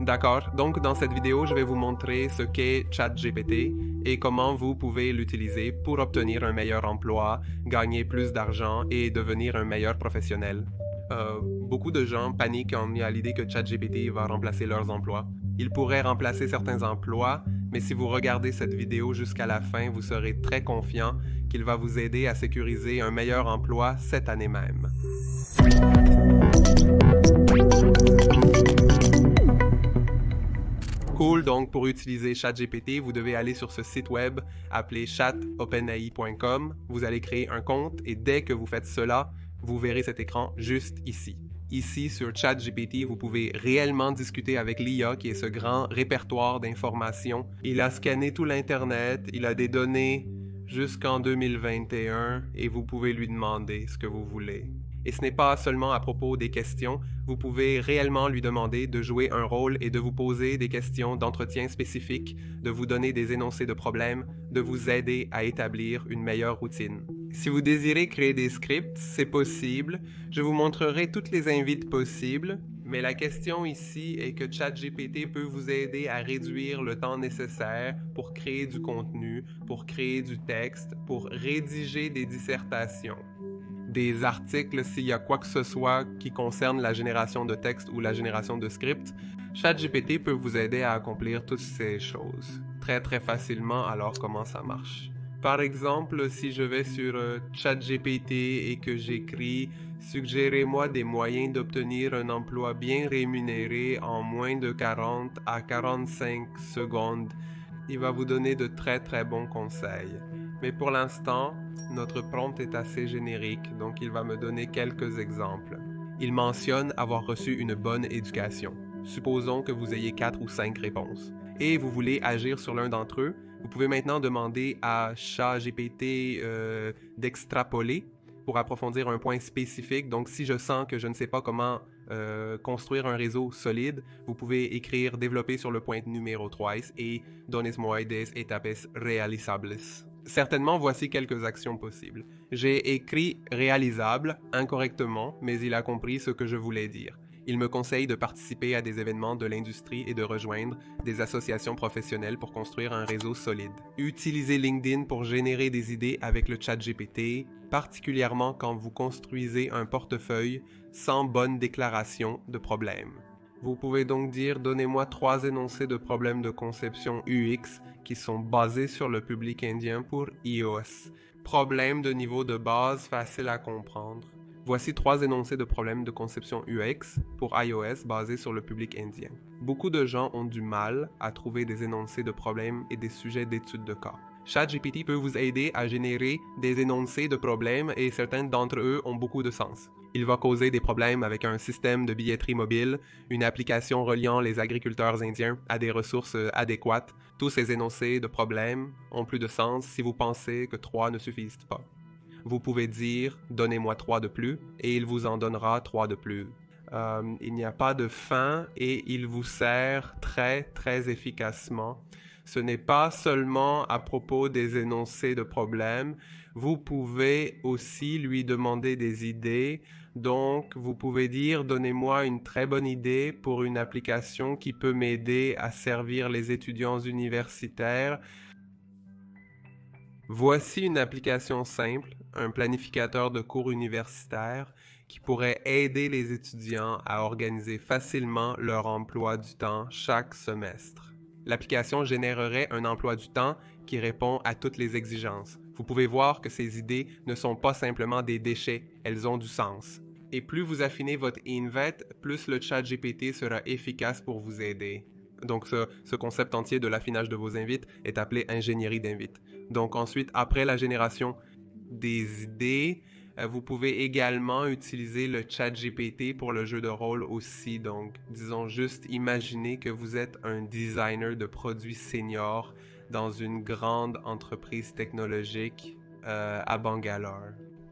D'accord, donc dans cette vidéo, je vais vous montrer ce qu'est ChatGPT et comment vous pouvez l'utiliser pour obtenir un meilleur emploi, gagner plus d'argent et devenir un meilleur professionnel. Beaucoup de gens paniquent à l'idée que ChatGPT va remplacer leurs emplois. Il pourrait remplacer certains emplois, mais si vous regardez cette vidéo jusqu'à la fin, vous serez très confiant qu'il va vous aider à sécuriser un meilleur emploi cette année même. Cool, donc pour utiliser ChatGPT, vous devez aller sur ce site web appelé chat.openai.com. Vous allez créer un compte et dès que vous faites cela, vous verrez cet écran juste ici. Ici, sur ChatGPT, vous pouvez réellement discuter avec l'IA qui est ce grand répertoire d'informations. Il a scanné tout l'Internet, il a des données jusqu'en 2021 et vous pouvez lui demander ce que vous voulez. Et ce n'est pas seulement à propos des questions, vous pouvez réellement lui demander de jouer un rôle et de vous poser des questions d'entretien spécifiques, de vous donner des énoncés de problèmes, de vous aider à établir une meilleure routine. Si vous désirez créer des scripts, c'est possible. Je vous montrerai toutes les invites possibles, mais la question ici est que ChatGPT peut vous aider à réduire le temps nécessaire pour créer du contenu, pour créer du texte, pour rédiger des dissertations. Des articles, s'il y a quoi que ce soit qui concerne la génération de texte ou la génération de script, ChatGPT peut vous aider à accomplir toutes ces choses très facilement. Alors comment ça marche? Par exemple, si je vais sur ChatGPT et que j'écris « Suggérez-moi des moyens d'obtenir un emploi bien rémunéré en moins de 40 à 45 secondes », il va vous donner de très bons conseils. Mais pour l'instant, notre prompt est assez générique, donc il va me donner quelques exemples. Il mentionne avoir reçu une bonne éducation. Supposons que vous ayez 4 ou 5 réponses et vous voulez agir sur l'un d'entre eux. Vous pouvez maintenant demander à ChatGPT d'extrapoler pour approfondir un point spécifique. Donc si je sens que je ne sais pas comment construire un réseau solide, vous pouvez écrire « Développer sur le point numéro 3 et donnes-moi des étapes realizables ». Certainement, voici quelques actions possibles. J'ai écrit « réalisable » incorrectement, mais il a compris ce que je voulais dire. Il me conseille de participer à des événements de l'industrie et de rejoindre des associations professionnelles pour construire un réseau solide. Utilisez LinkedIn pour générer des idées avec le ChatGPT, particulièrement quand vous construisez un portefeuille sans bonne déclaration de problème. Vous pouvez donc dire « Donnez-moi 3 énoncés de problèmes de conception UX qui sont basés sur le public indien pour iOS. Problème de niveau de base facile à comprendre. Voici 3 énoncés de problèmes de conception UX pour iOS basés sur le public indien. » Beaucoup de gens ont du mal à trouver des énoncés de problèmes et des sujets d'études de cas. ChatGPT peut vous aider à générer des énoncés de problèmes et certains d'entre eux ont beaucoup de sens. Il va causer des problèmes avec un système de billetterie mobile, une application reliant les agriculteurs indiens à des ressources adéquates. Tous ces énoncés de problèmes ont plus de sens si vous pensez que 3 ne suffisent pas. Vous pouvez dire « Donnez-moi 3 de plus » et il vous en donnera 3 de plus. Il n'y a pas de fin et il vous sert très efficacement. Ce n'est pas seulement à propos des énoncés de problèmes, vous pouvez aussi lui demander des idées. Donc, vous pouvez dire « Donnez-moi une très bonne idée pour une application qui peut m'aider à servir les étudiants universitaires. » Voici une application simple, un planificateur de cours universitaires qui pourrait aider les étudiants à organiser facilement leur emploi du temps chaque semestre. L'application générerait un emploi du temps qui répond à toutes les exigences. Vous pouvez voir que ces idées ne sont pas simplement des déchets, elles ont du sens. Et plus vous affinez votre invite, plus le ChatGPT sera efficace pour vous aider. Donc ce concept entier de l'affinage de vos invites est appelé ingénierie d'invites. Donc ensuite, après la génération des idées, vous pouvez également utiliser le ChatGPT pour le jeu de rôle aussi. Donc, disons juste, imaginez que vous êtes un designer de produits senior dans une grande entreprise technologique à Bangalore.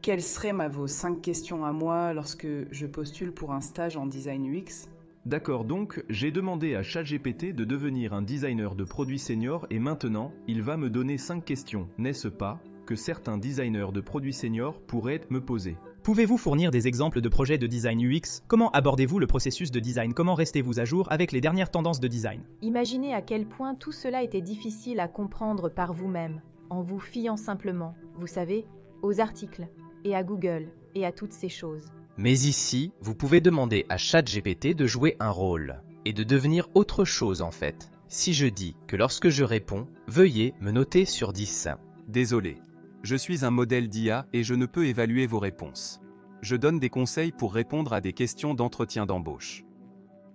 Quelles seraient vos 5 questions à moi lorsque je postule pour un stage en design UX? D'accord, donc j'ai demandé à ChatGPT de devenir un designer de produits senior et maintenant, il va me donner 5 questions, n'est-ce pas? Que certains designers de produits seniors pourraient me poser. Pouvez-vous fournir des exemples de projets de design UX? Comment abordez-vous le processus de design? Comment restez-vous à jour avec les dernières tendances de design? Imaginez à quel point tout cela était difficile à comprendre par vous-même, en vous fiant simplement, vous savez, aux articles, et à Google, et à toutes ces choses. Mais ici, vous pouvez demander à ChatGPT de jouer un rôle, et de devenir autre chose en fait. Si je dis que lorsque je réponds, veuillez me noter sur 10. Désolé, je suis un modèle d'IA et je ne peux évaluer vos réponses. Je donne des conseils pour répondre à des questions d'entretien d'embauche.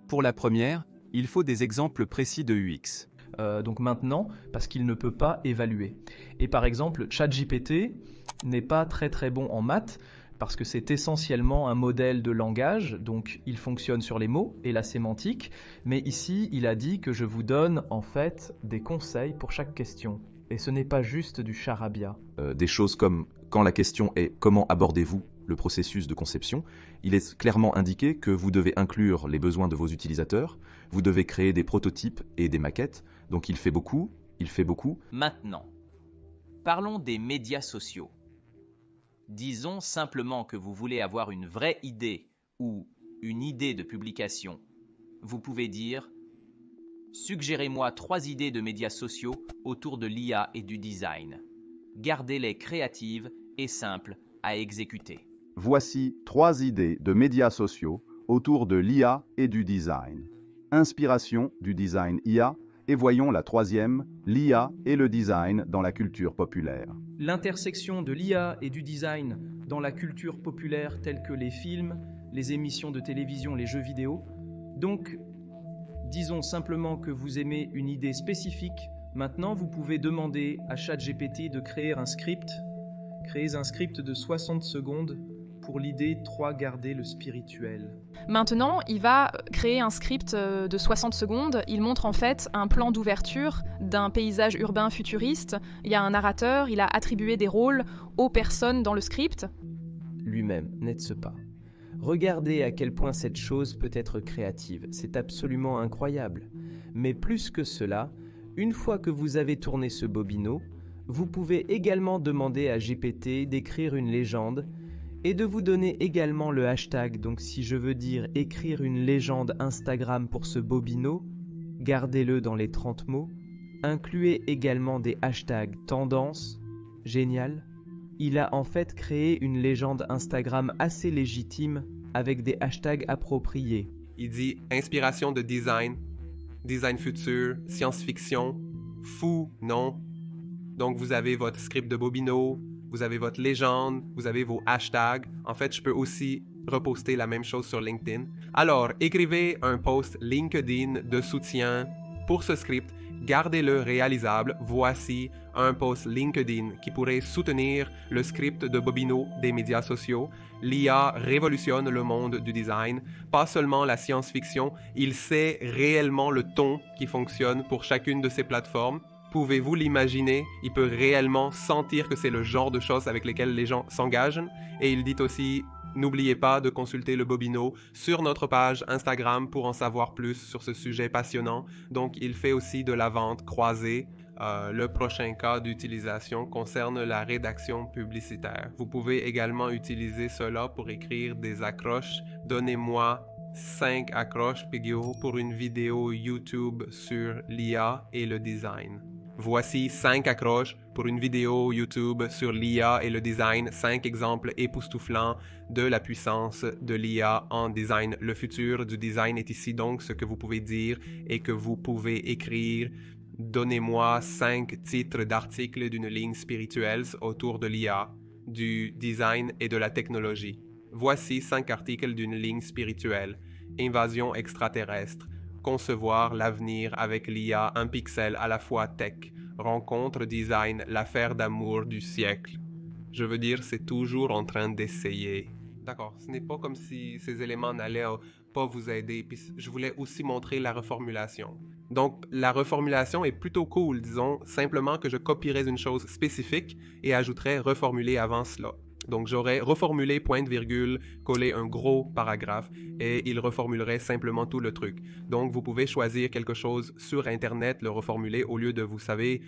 Pour la première, il faut des exemples précis de UX. Donc maintenant, parce qu'il ne peut pas évaluer. Et par exemple, ChatGPT n'est pas très bon en maths, parce que c'est essentiellement un modèle de langage, donc il fonctionne sur les mots et la sémantique, mais ici, il a dit que je vous donne en fait des conseils pour chaque question. Et ce n'est pas juste du charabia. Des choses comme quand la question est « Comment abordez-vous le processus de conception ?», il est clairement indiqué que vous devez inclure les besoins de vos utilisateurs, vous devez créer des prototypes et des maquettes, donc il fait beaucoup. Maintenant, parlons des médias sociaux. Disons simplement que vous voulez avoir une vraie idée ou une idée de publication. Vous pouvez dire « Suggérez-moi 3 idées de médias sociaux autour de l'IA et du design. Gardez-les créatives et simples à exécuter. » Voici 3 idées de médias sociaux autour de l'IA et du design. Inspiration du design IA. Et voyons la troisième, l'IA et le design dans la culture populaire. L'intersection de l'IA et du design dans la culture populaire telle que les films, les émissions de télévision, les jeux vidéo. Donc, disons simplement que vous aimez une idée spécifique. Maintenant, vous pouvez demander à ChatGPT de créer un script. Créez un script de 60 secondes. Pour l'idée 3, garder le spirituel. Maintenant, il va créer un script de 60 secondes. Il montre en fait un plan d'ouverture d'un paysage urbain futuriste. Il y a un narrateur, il a attribué des rôles aux personnes dans le script. Lui-même, n'est-ce pas? Regardez à quel point cette chose peut être créative. C'est absolument incroyable. Mais plus que cela, une fois que vous avez tourné ce bobino, vous pouvez également demander à GPT d'écrire une légende et de vous donner également le hashtag. Donc si je veux dire écrire une légende Instagram pour ce bobino, gardez-le dans les 30 mots, incluez également des hashtags tendance, génial. Il a en fait créé une légende Instagram assez légitime avec des hashtags appropriés. Il dit inspiration de design, design futur, science-fiction, fou, non. Donc vous avez votre script de bobino, vous avez votre légende, vous avez vos hashtags. En fait, je peux aussi reposter la même chose sur LinkedIn. Alors, écrivez un post LinkedIn de soutien pour ce script. Gardez-le réalisable. Voici un post LinkedIn qui pourrait soutenir le script de bobino des médias sociaux. L'IA révolutionne le monde du design, pas seulement la science-fiction. Il sait réellement le ton qui fonctionne pour chacune de ces plateformes. Pouvez-vous l'imaginer? Il peut réellement sentir que c'est le genre de choses avec lesquelles les gens s'engagent. Et il dit aussi, n'oubliez pas de consulter le bobino sur notre page Instagram pour en savoir plus sur ce sujet passionnant. Donc, il fait aussi de la vente croisée. Le prochain cas d'utilisation concerne la rédaction publicitaire. Vous pouvez également utiliser cela pour écrire des accroches. Donnez-moi 5 accroches Pigio pour une vidéo YouTube sur l'IA et le design. Voici 5 accroches pour une vidéo YouTube sur l'IA et le design, 5 exemples époustouflants de la puissance de l'IA en design. Le futur du design est ici, donc ce que vous pouvez dire et que vous pouvez écrire. Donnez-moi 5 titres d'articles d'une ligne spirituelle autour de l'IA, du design et de la technologie. Voici 5 articles d'une ligne spirituelle. Invasion extraterrestre. Concevoir l'avenir avec l'IA, un pixel à la fois tech, rencontre design, l'affaire d'amour du siècle. Je veux dire, c'est toujours en train d'essayer. D'accord, ce n'est pas comme si ces éléments n'allaient pas vous aider. Puis je voulais aussi montrer la reformulation. Donc, la reformulation est plutôt cool, disons, simplement que je copierais une chose spécifique et ajouterais reformuler avant cela. Donc, j'aurais reformulé pointe virgule, collé un gros paragraphe et il reformulerait simplement tout le truc. Donc, vous pouvez choisir quelque chose sur Internet, le reformuler au lieu de, vous savez,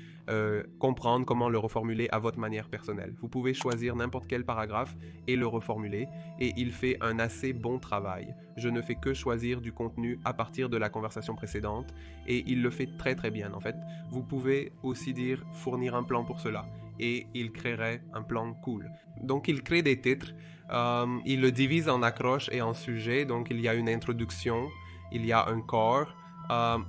comprendre comment le reformuler à votre manière personnelle. Vous pouvez choisir n'importe quel paragraphe et le reformuler et il fait un assez bon travail. Je ne fais que choisir du contenu à partir de la conversation précédente et il le fait très très bien en fait. Vous pouvez aussi dire fournir un plan pour cela et il créerait un plan cool. Donc il crée des titres, il le divise en accroches et en sujets, donc il y a une introduction, il y a un corps,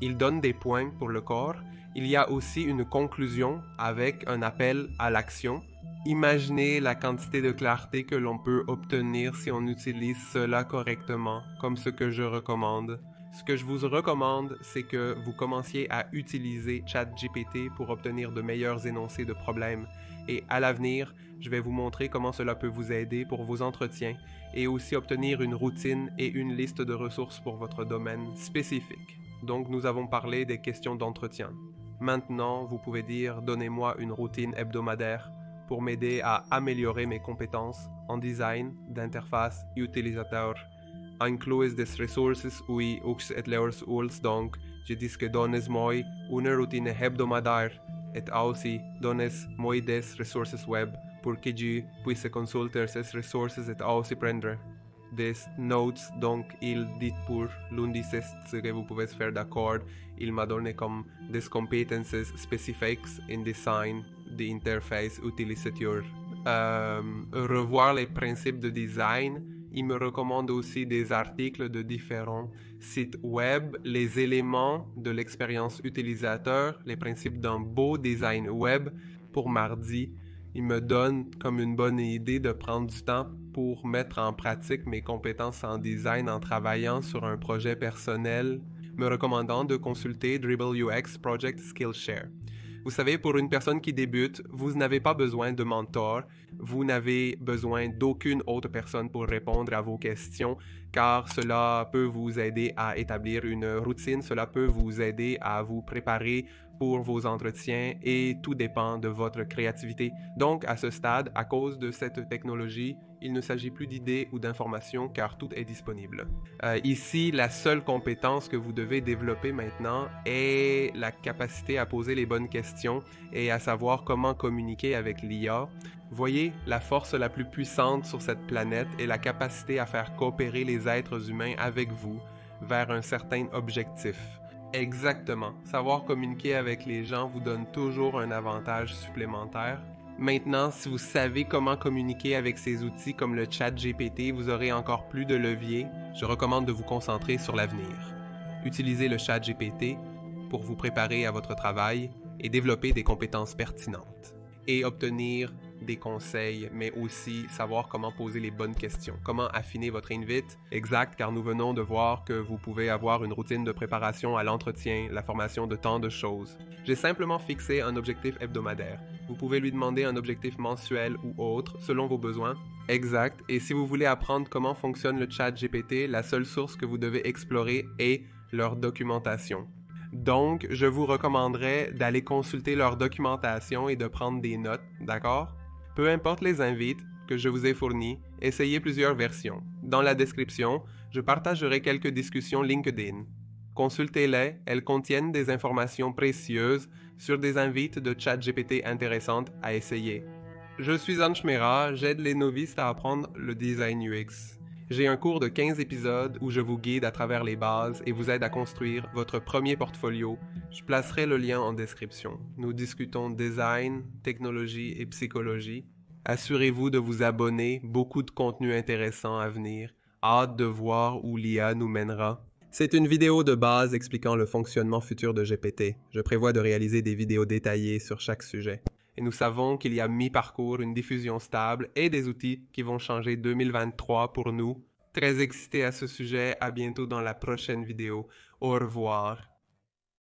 il donne des points pour le corps, il y a aussi une conclusion avec un appel à l'action. Imaginez la quantité de clarté que l'on peut obtenir si on utilise cela correctement, comme ce que je recommande. Ce que je vous recommande, c'est que vous commenciez à utiliser ChatGPT pour obtenir de meilleurs énoncés de problèmes. Et à l'avenir, je vais vous montrer comment cela peut vous aider pour vos entretiens et aussi obtenir une routine et une liste de ressources pour votre domaine spécifique. Donc, nous avons parlé des questions d'entretien. Maintenant, vous pouvez dire « Donnez-moi une routine hebdomadaire » pour m'aider à améliorer mes compétences en design, d'interface, utilisateur. Inclues des ressources ui ux et leurs uls, donc je dis que donnes-moi une routine hebdomadaire et aussi donnes-moi des ressources web pour que je puisse consulter ces ressources et aussi prendre des notes. Donc il dit pour lundi c'est ce que vous pouvez faire d'accord. Il m'a donné comme des compétences spécifiques en design, d'interface utilisateur. Revoir les principes de design. Il me recommande aussi des articles de différents sites web, les éléments de l'expérience utilisateur, les principes d'un beau design web. Pour mardi, il me donne comme une bonne idée de prendre du temps pour mettre en pratique mes compétences en design en travaillant sur un projet personnel, me recommandant de consulter Dribbble UX Project Skillshare. Vous savez, pour une personne qui débute, vous n'avez pas besoin de mentor, vous n'avez besoin d'aucune autre personne pour répondre à vos questions, car cela peut vous aider à établir une routine, cela peut vous aider à vous préparer pour vos entretiens et tout dépend de votre créativité. Donc, à ce stade, à cause de cette technologie, il ne s'agit plus d'idées ou d'informations car tout est disponible. Ici, la seule compétence que vous devez développer maintenant est la capacité à poser les bonnes questions et à savoir comment communiquer avec l'IA. Voyez, la force la plus puissante sur cette planète est la capacité à faire coopérer les êtres humains avec vous vers un certain objectif. Exactement. Savoir communiquer avec les gens vous donne toujours un avantage supplémentaire. Maintenant, si vous savez comment communiquer avec ces outils comme le ChatGPT, vous aurez encore plus de leviers. Je recommande de vous concentrer sur l'avenir. Utilisez le ChatGPT pour vous préparer à votre travail et développer des compétences pertinentes. Et obtenir des conseils, mais aussi savoir comment poser les bonnes questions, comment affiner votre invite. Exact, car nous venons de voir que vous pouvez avoir une routine de préparation à l'entretien, la formation de tant de choses. J'ai simplement fixé un objectif hebdomadaire. Vous pouvez lui demander un objectif mensuel ou autre, selon vos besoins. Exact, et si vous voulez apprendre comment fonctionne le ChatGPT, la seule source que vous devez explorer est leur documentation. Donc, je vous recommanderais d'aller consulter leur documentation et de prendre des notes, d'accord? Peu importe les invites que je vous ai fournis, essayez plusieurs versions. Dans la description, je partagerai quelques discussions LinkedIn. Consultez-les, elles contiennent des informations précieuses sur des invites de ChatGPT intéressantes à essayer. Je suis Ansh Mehra, j'aide les novices à apprendre le design UX. J'ai un cours de 15 épisodes où je vous guide à travers les bases et vous aide à construire votre premier portfolio. Je placerai le lien en description. Nous discutons design, technologie et psychologie. Assurez-vous de vous abonner, beaucoup de contenu intéressant à venir. Hâte de voir où l'IA nous mènera. C'est une vidéo de base expliquant le fonctionnement futur de GPT. Je prévois de réaliser des vidéos détaillées sur chaque sujet. Et nous savons qu'il y a mi-parcours, une diffusion stable et des outils qui vont changer 2023 pour nous. Très excité à ce sujet, à bientôt dans la prochaine vidéo. Au revoir.